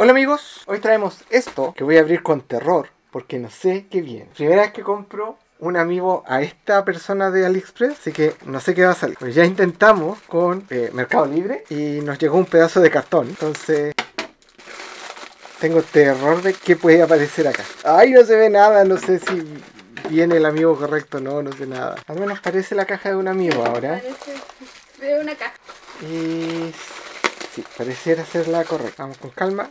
Hola amigos, hoy traemos esto que voy a abrir con terror porque no sé qué viene. Primera vez que compro un amiibo a esta persona de AliExpress, así que no sé qué va a salir. Pues ya intentamos con Mercado Libre y nos llegó un pedazo de cartón, entonces tengo terror de qué puede aparecer acá. Ay, no se ve nada, no sé si viene el amiibo correcto, no sé nada. Al menos parece la caja de un amiibo ahora. Veo una caja. Y sí, pareciera ser la correcta. Vamos con calma.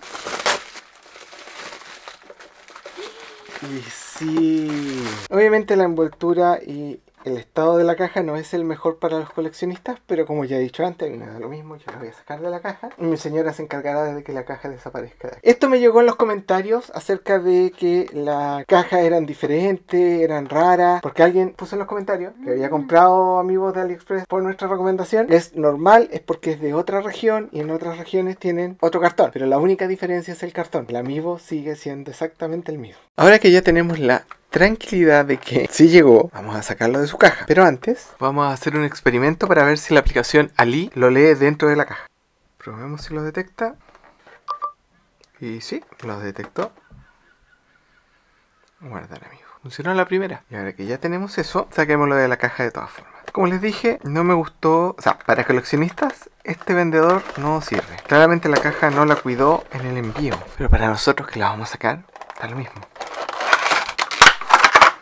Y sí. Obviamente la envoltura y el estado de la caja no es el mejor para los coleccionistas, pero como ya he dicho antes, a mí me da lo mismo, yo la voy a sacar de la caja. Mi señora se encargará de que la caja desaparezca. Esto me llegó en los comentarios acerca de que las cajas eran diferentes, eran raras, porque alguien puso en los comentarios que había comprado amigos de AliExpress por nuestra recomendación. Es normal, es porque es de otra región y en otras regiones tienen otro cartón, pero la única diferencia es el cartón. El amigo sigue siendo exactamente el mismo. Ahora que ya tenemos la tranquilidad de que si llegó, vamos a sacarlo de su caja, pero antes vamos a hacer un experimento para ver si la aplicación Ali lo lee dentro de la caja. Probemos si lo detecta. Y sí, lo detectó. Guardar, amigo. Funcionó la primera. Y ahora que ya tenemos eso, saquémoslo de la caja de todas formas. Como les dije, no me gustó, o sea, para coleccionistas este vendedor no sirve. Claramente la caja no la cuidó en el envío, pero para nosotros que la vamos a sacar, está lo mismo.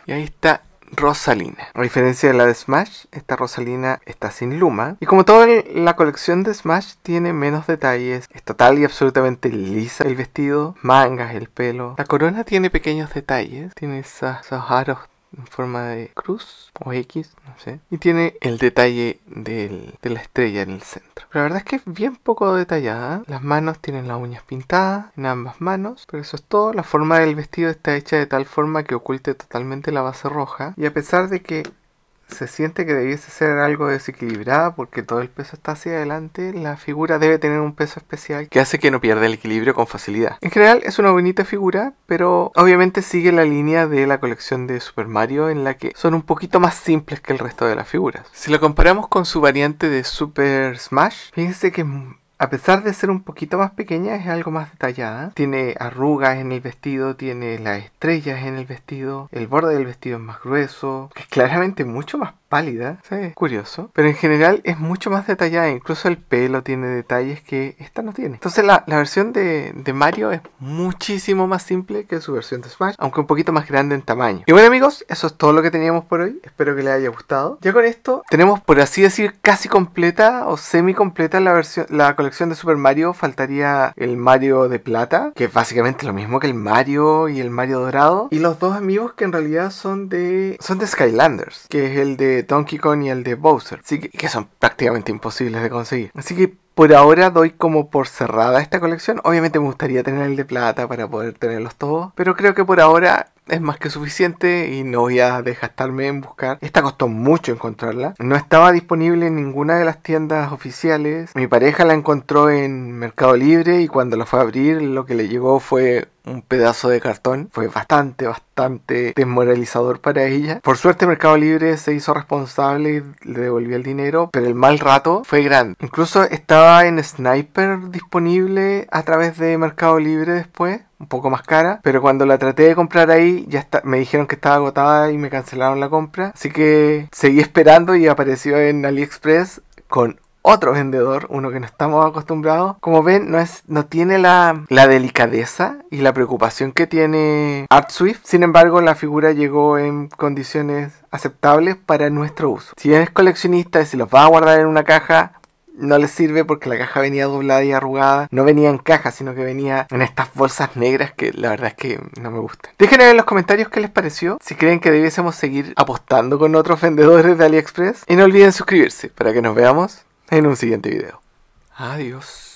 Y ahí está Rosalina. A diferencia de la de Smash, esta Rosalina está sin luma. Y como toda la colección de Smash tiene menos detalles, es total y absolutamente lisa el vestido, mangas, el pelo. La corona tiene pequeños detalles, tiene esos aros en forma de cruz o X, no sé. Y tiene el detalle de la estrella en el centro. Pero la verdad es que es bien poco detallada. Las manos tienen las uñas pintadas en ambas manos, pero eso es todo. La forma del vestido está hecha de tal forma que oculte totalmente la base roja. Y a pesar de que se siente que debiese ser algo desequilibrada porque todo el peso está hacia adelante, la figura debe tener un peso especial que hace que no pierda el equilibrio con facilidad. En general es una bonita figura, pero obviamente sigue la línea de la colección de Super Mario, en la que son un poquito más simples que el resto de las figuras. Si lo comparamos con su variante de Super Smash, fíjense que a pesar de ser un poquito más pequeña, es algo más detallada. Tiene arrugas en el vestido, tiene las estrellas en el vestido, el borde del vestido es más grueso, que es claramente mucho más pálida, sí, es curioso. Pero en general es mucho más detallada, incluso el pelo tiene detalles que esta no tiene. Entonces la versión de Mario es muchísimo más simple que su versión de Smash, aunque un poquito más grande en tamaño. Y bueno amigos, eso es todo lo que teníamos por hoy, espero que les haya gustado. Ya con esto tenemos, por así decir, casi completa o semi completa la colección de Super Mario. Faltaría el Mario de plata, que es básicamente lo mismo que el Mario y el Mario dorado, y los dos amigos que en realidad son de Skylanders, que es el de Donkey Kong y el de Bowser, así que son prácticamente imposibles de conseguir. Así que por ahora doy como por cerrada esta colección. Obviamente me gustaría tener el de plata para poder tenerlos todos, pero creo que por ahora es más que suficiente y no voy a desgastarme en buscar. Esta costó mucho encontrarla. No estaba disponible en ninguna de las tiendas oficiales. Mi pareja la encontró en Mercado Libre y cuando la fue a abrir lo que le llegó fue un pedazo de cartón. Fue bastante desmoralizador para ella. Por suerte Mercado Libre se hizo responsable y le devolvió el dinero, pero el mal rato fue grande. Incluso estaba en Sniper disponible a través de Mercado Libre después, un poco más cara, pero cuando la traté de comprar ahí me dijeron que estaba agotada y me cancelaron la compra, así que seguí esperando y apareció en AliExpress con otro vendedor, uno que no estamos acostumbrados. Como ven, no tiene la delicadeza y la preocupación que tiene Art Swift. Sin embargo, la figura llegó en condiciones aceptables para nuestro uso. Si eres coleccionista y si los vas a guardar en una caja, no les sirve porque la caja venía doblada y arrugada. No venía en caja, sino que venía en estas bolsas negras que la verdad es que no me gustan. Déjenme en los comentarios qué les pareció, si creen que debiésemos seguir apostando con otros vendedores de AliExpress. Y no olviden suscribirse para que nos veamos en un siguiente video. Adiós.